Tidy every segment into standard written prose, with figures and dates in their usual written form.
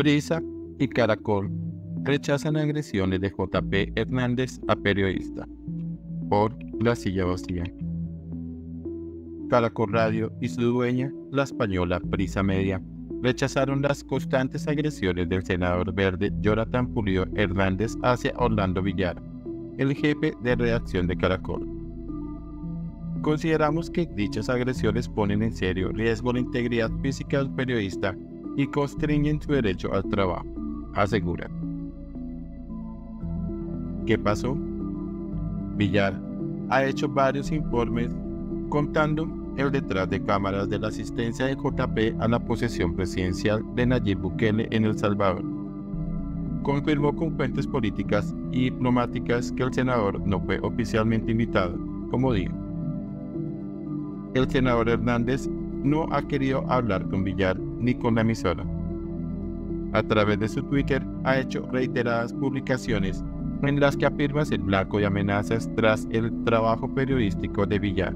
Prisa y Caracol rechazan agresiones de JP Hernández a periodista por la silla vacía. Caracol Radio y su dueña, la española Prisa Media, rechazaron las constantes agresiones del senador verde Jonathan Pulido Hernández hacia Orlando Villar, el jefe de redacción de Caracol. Consideramos que dichas agresiones ponen en serio riesgo la integridad física del periodista y constriñen su derecho al trabajo, aseguran. ¿Qué pasó? Villar ha hecho varios informes contando el detrás de cámaras de la asistencia de JP a la posesión presidencial de Nayib Bukele en El Salvador. Confirmó con fuentes políticas y diplomáticas que el senador no fue oficialmente invitado, como dijo. El senador Hernández no ha querido hablar con Villar ni con la emisora. A través de su Twitter ha hecho reiteradas publicaciones en las que afirma ser blanco y amenazas tras el trabajo periodístico de Villar.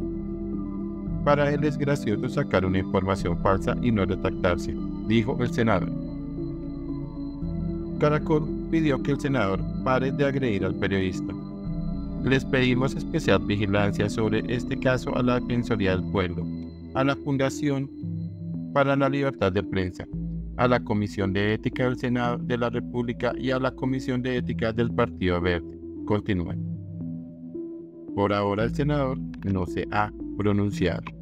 Para él es gracioso sacar una información falsa y no retractarse, dijo el senador. Caracol pidió que el senador pare de agredir al periodista. Les pedimos especial vigilancia sobre este caso a la Defensoría del Pueblo, a la Fundación para la Libertad de Prensa, a la Comisión de Ética del Senado de la República y a la Comisión de Ética del Partido Verde. Continúen. Por ahora el senador no se ha pronunciado.